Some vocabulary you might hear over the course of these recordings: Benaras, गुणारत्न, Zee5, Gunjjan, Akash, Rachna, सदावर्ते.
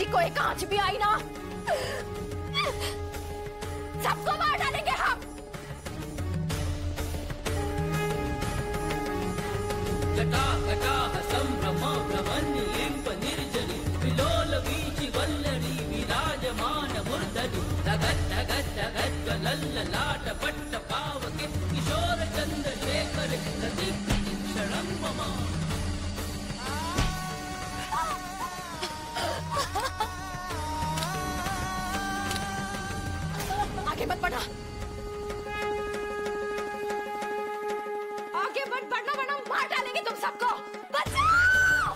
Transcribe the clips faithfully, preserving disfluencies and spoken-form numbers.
बेइज्जती को एक आंच भी आई ना, सबको मार डालेंगे हम। घटा घटा हसम ब्रह्मा ब्रह्मण्य लिंग निर्जनी विलोल बीची वल्लरी विराजमान मुर्दनी धगत धगत धगत गलल लाट पट्ट पावके किशोर चंद्र शेखर प्रदीप क्षणम मम। आगे मत बढ़ना, आगे मत बढ़ना वरना मार डालेंगे तुम सबको। बचाओ,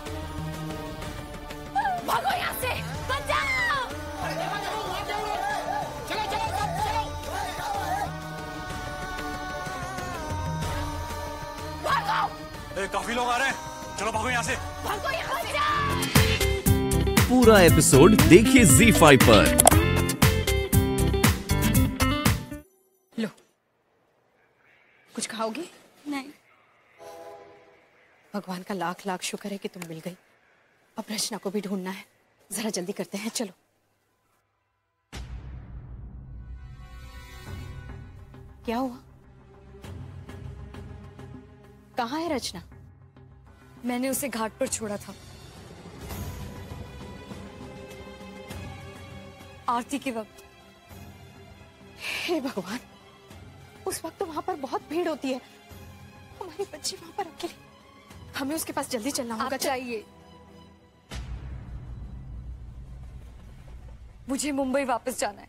भागो यहाँ से, बचाओ। चलो चलो चलो, भागो। ए, काफी लोग आ रहे हैं, चलो भागो यहाँ से, भागो यहाँ से। पूरा एपिसोड देखिए ज़ी फाइव पर। कुछ खाओगी? नहीं। भगवान का लाख लाख शुक्र है कि तुम मिल गई। अब रचना को भी ढूंढना है, जरा जल्दी करते हैं, चलो। क्या हुआ? कहाँ है रचना? मैंने उसे घाट पर छोड़ा था, आरती के वक्त। हे भगवान, उस वक्त तो वहां पर बहुत भीड़ होती है, हमारी बच्ची वहां पर अकेली। हमें उसके पास जल्दी चलना होगा। चाहिए मुझे मुंबई वापस जाना है।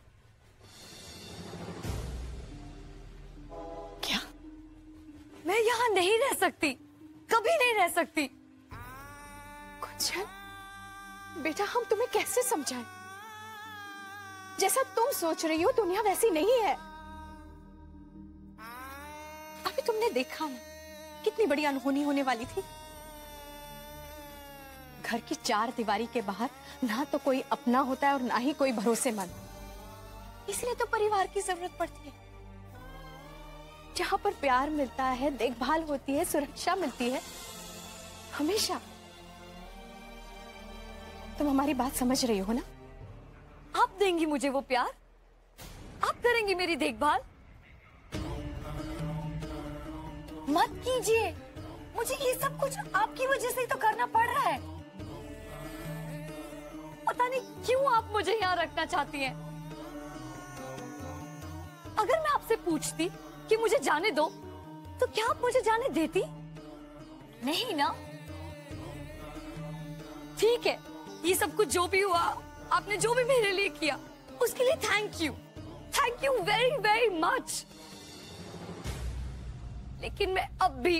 क्या? मैं यहाँ नहीं रह सकती, कभी नहीं रह सकती। गुंजन बेटा, हम तुम्हें कैसे समझाएं? जैसा तुम सोच रही हो दुनिया वैसी नहीं है। तुमने देखा ना कितनी बड़ी अनहोनी होने वाली थी। घर की चार दीवारी के बाहर ना तो कोई अपना होता है और ना ही कोई भरोसेमंद। इसलिए तो परिवार की जरूरत पड़ती है, जहां पर प्यार मिलता है, देखभाल होती है, सुरक्षा मिलती है हमेशा। तुम हमारी बात समझ रही हो ना? आप देंगी मुझे वो प्यार, आप करेंगी मेरी देखभाल। मत कीजिए, मुझे ये सब कुछ आपकी वजह से ही तो करना पड़ रहा है। पता नहीं क्यों आप मुझे यहाँ रखना चाहती हैं। अगर मैं आपसे पूछती कि मुझे जाने दो तो क्या आप मुझे जाने देती? नहीं ना। ठीक है, ये सब कुछ जो भी हुआ, आपने जो भी मेरे लिए किया, उसके लिए thank you, thank you very very much. लेकिन मैं अब भी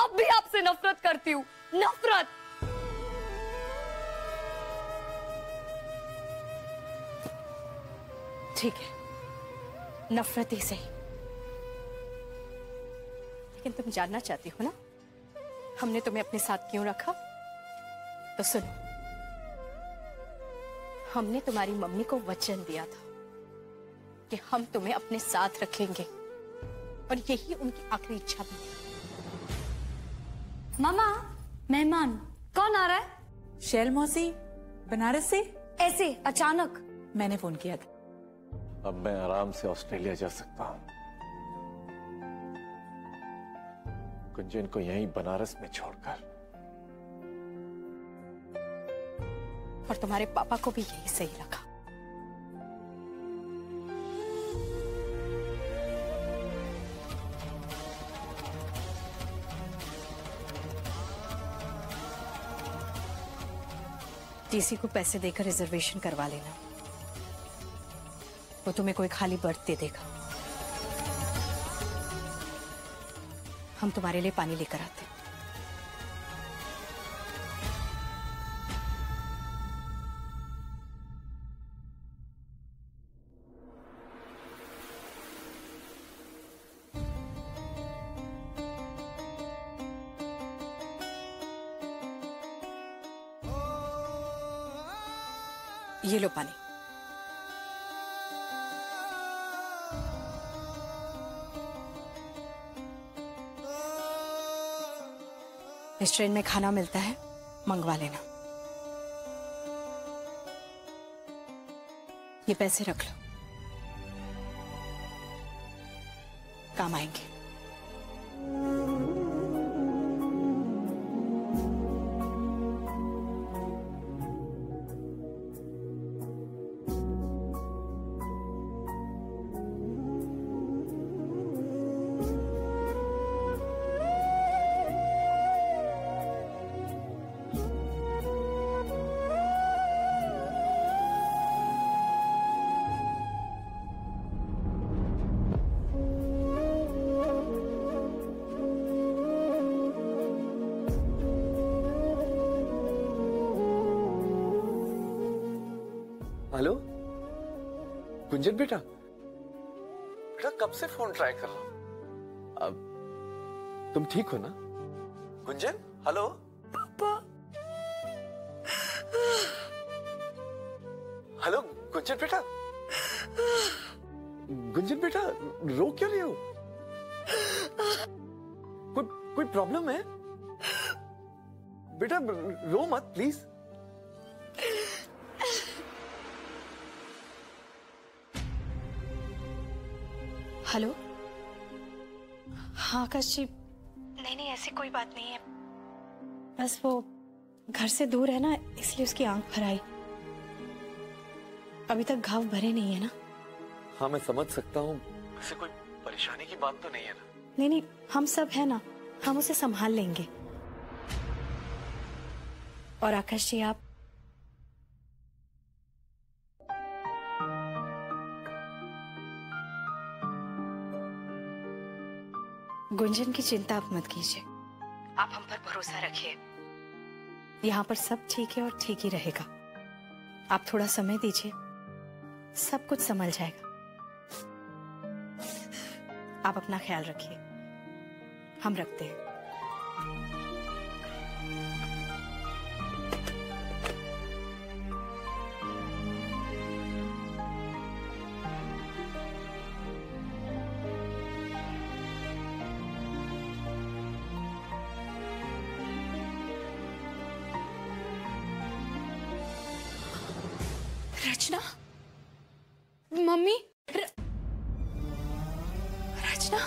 अब भी आपसे नफरत करती हूँ, नफरत। ठीक है, नफरत ही सही, लेकिन तुम जानना चाहती हो ना हमने तुम्हें अपने साथ क्यों रखा? तो सुनो, हमने तुम्हारी मम्मी को वचन दिया था कि हम तुम्हें अपने साथ रखेंगे और यही उनकी आखिरी इच्छा भी है। मामा, मेहमान कौन आ रहा है? शैल मौसी बनारस से ऐसे अचानक। मैंने फोन किया था। अब मैं आराम से ऑस्ट्रेलिया जा सकता हूँ। गुंजन को यहीं बनारस में छोड़कर। और तुम्हारे पापा को भी यही सही लगा। किसी को पैसे देकर रिजर्वेशन करवा लेना, वो तुम्हें कोई खाली बर्थ दे देगा। हम तुम्हारे लिए पानी लेकर आते हैं। ये लो पानी। इस ट्रेन में खाना मिलता है, मंगवा लेना। ये पैसे रख लो, काम आएंगे। हेलो गुंजन बेटा, बेटा कब से फोन ट्राई कर रहा हूँ। अब तुम ठीक हो ना गुंजन? हेलो पापा, हेलो गुंजन बेटा, गुंजन बेटा रो क्यों रहे हो? कोई कोई प्रॉब्लम है? बेटा रो मत प्लीज। हेलो, हाँ आकाश जी। नहीं नहीं ऐसी कोई बात नहीं है, बस वो घर से दूर है ना इसलिए उसकी आंख भर आई, अभी तक घाव भरे नहीं है ना। हाँ मैं समझ सकता हूँ, वैसे कोई परेशानी की बात तो नहीं है ना? नहीं नहीं हम सब है ना, हम उसे संभाल लेंगे। और आकाश जी आप गुंजन की चिंता आप मत कीजिए, आप हम पर भरोसा रखिए, यहाँ पर सब ठीक है और ठीक ही रहेगा। आप थोड़ा समय दीजिए, सब कुछ संभल जाएगा। आप अपना ख्याल रखिए, हम रखते हैं। रचना, मम्मी, र... रचना,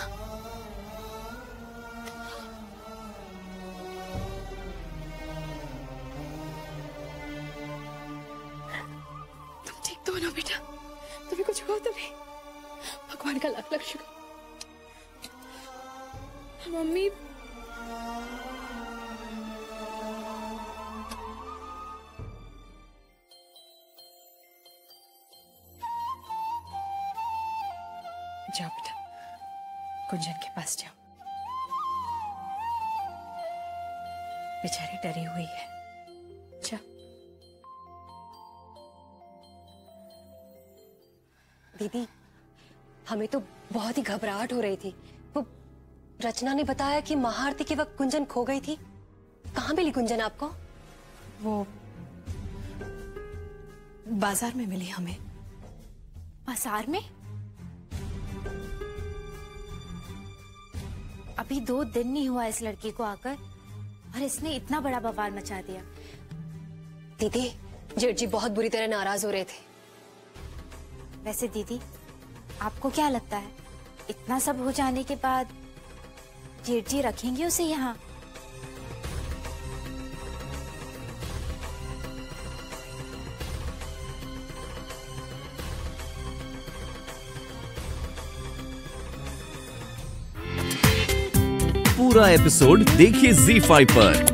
तुम ठीक तो हो ना बेटा? तुम्हें कुछ हुआ तो नहीं? भगवान का लाख लाख शुक्र। मम्मी, जाओ बेटा गुंजन के पास जाओ, बेचारी डरी हुई है। जा दीदी, हमें तो बहुत ही घबराहट हो रही थी। वो रचना ने बताया कि महाआरती के वक्त गुंजन खो गई थी, कहाँ मिली गुंजन आपको? वो बाजार में मिली हमें। बाजार में? अभी दो दिन नहीं हुआ इस लड़की को आकर और इसने इतना बड़ा बवाल मचा दिया। दीदी जेठजी बहुत बुरी तरह नाराज हो रहे थे। वैसे दीदी आपको क्या लगता है इतना सब हो जाने के बाद जेठजी रखेंगे उसे यहाँ? पूरा एपिसोड देखिए ज़ी फाइव पर।